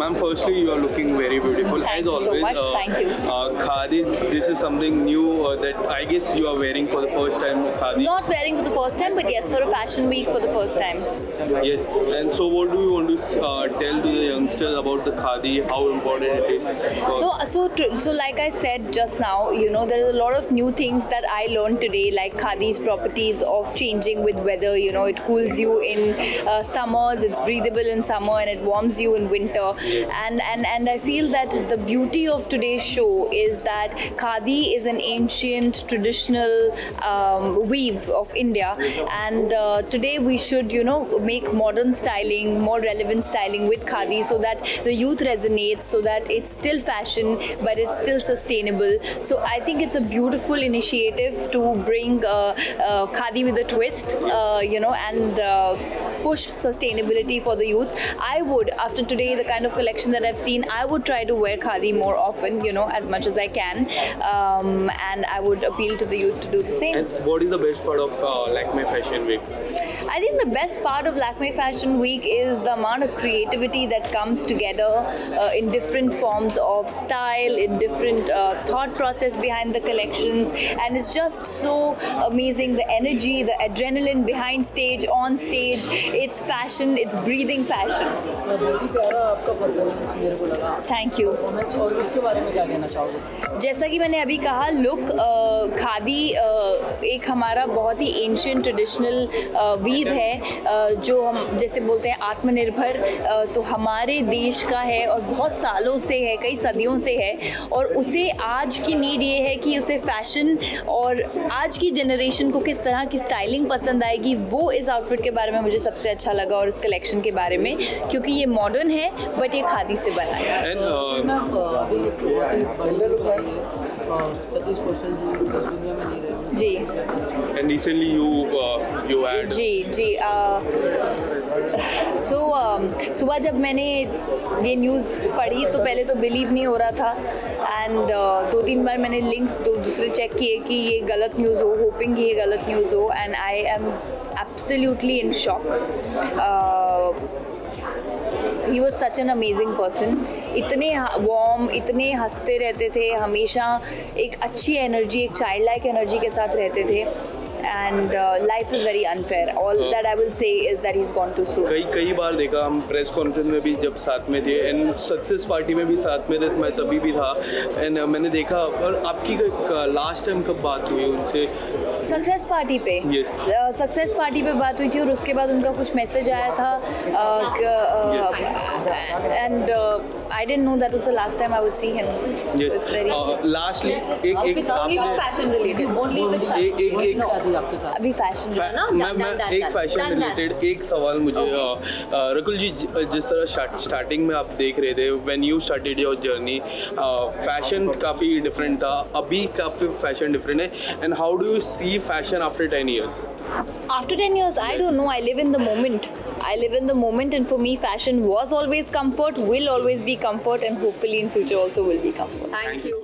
Ma'am, firstly, you are looking very beautiful. Thank you so much. Thank you. Khadi, this is something new that I guess you are wearing for the first time. Khadi. Not wearing for the first time, but yes, for a fashion week for the first time. Yes. And so what do you want to tell to the youngsters about the Khadi, how important it is? No, so like I said just now, you know, there is a lot of new things that I learned today, like Khadi's properties of changing with weather. You know, it cools you in summers, it's breathable in summer, and it warms you in winter. Yes. And I feel that the beauty of today's show is that Khadi is an ancient traditional weave of India, and today we should, you know, make modern styling, more relevant styling with Khadi, so that the youth resonates, so that it's still fashion but it's still sustainable. So I think it's a beautiful initiative to bring Khadi with a twist, you know, and push sustainability for the youth. I would, after today, the kind of collection that I've seen, I would try to wear Khadi more often, you know, as much as I can, and I would appeal to the youth to do the same. And what is the best part of Lakme Fashion Week? I think the best part of Lakme Fashion Week is the amount of creativity that comes together in different forms of style, in different thought process behind the collections, and it's just so amazing, the energy, the adrenaline behind stage, on stage. It's fashion, it's breathing fashion. Thank you. जैसा कि मैंने अभी कहा, look khadi एक हमारा बहुत ही ancient traditional weave है, जो हम जैसे बोलते हैं आत्मनिर्भर, तो हमारे देश का है और बहुत सालों से है, कई सदियों से है, और उसे आज की नीड ये है कि उसे फैशन और आज की जनरेशन को किस तरह की स्टाइलिंग पसंद आएगी, वो इस आउटफिट के बारे में मुझे सबसे अच्छा लगा, और इस कलेक्शन के बारे में, क्योंकि ये मॉडर्न है बट ये खादी से बना है। जी। And recently you had. जी। सुबह जब मैंने ये न्यूज़ पढ़ी तो पहले तो बिलीव नहीं हो रहा था, एंड 2-3 बार मैंने लिंक्स दूसरे चेक किए कि ये गलत न्यूज़ हो, होपिंग ये गलत न्यूज़ हो, and I am absolutely in shock. He was such an amazing person. इतने warm, इतने हंसते रहते थे, हमेशा एक अच्छी एनर्जी, एक childlike एनर्जी के साथ रहते थे. And life is very unfair. All that I will say is that he's gone too soon. कई बार देखा, हम प्रेस कॉन्फ्रेंस में भी जब साथ में थे, एंड सक्सेस पार्टी में भी साथ में थे, मैं तभी भी था, एंड मैंने देखा. और आपकी लास्ट टाइम कब बात हुई उनसे? सक्सेस पार्टी पे. Yes. सक्सेस पार्टी पे बात हुई थी, और उसके बाद उनका कुछ मैसेज आया था. And I didn't know that was the last time I would see him. Yes. It's very. Lastly, एक fashion related. Only with fashion. अभी फैशन रिलेटेड एक सवाल मुझे, रकुल जी, जिस तरह स्टार्टिंग में आप देख रहे थे, when you started your journey, fashion काफ़ी डिफरेंट था, अभी काफ़ी फैशन डिफरेंट है, and how do you see fashion after 10 years? After 10 years, I don't know. I live in the moment. I live in the moment, and for me, fashion was always comfort, will always be comfort, and hopefully in future also will be comfort. Thank you.